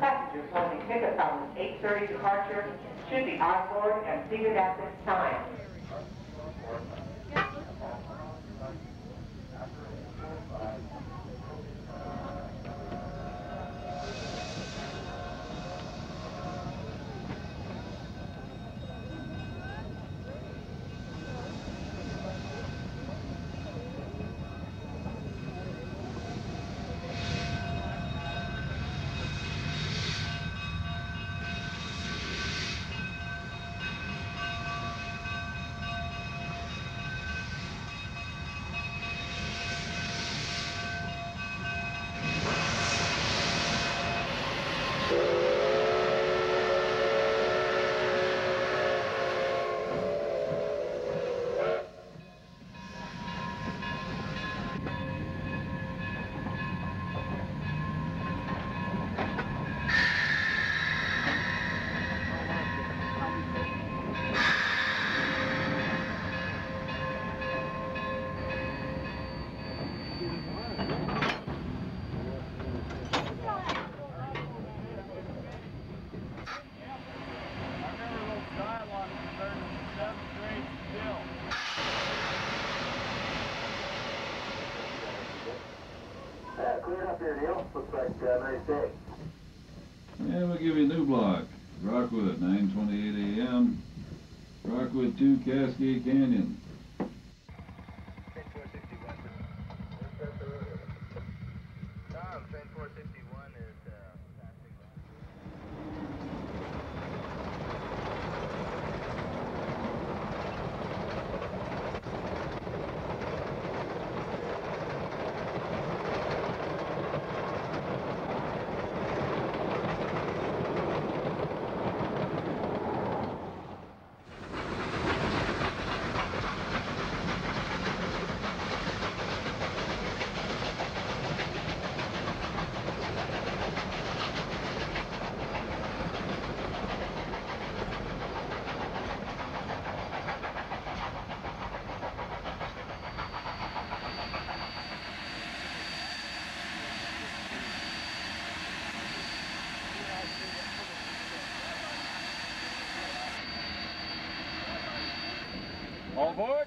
Passengers holding tickets on the 8:30 departure should be on board and seated at this time. And we'll give you a new block. Rockwood, 9:28 a.m. Rockwood 2, Cascade Canyon. All aboard.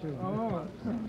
too. Oh.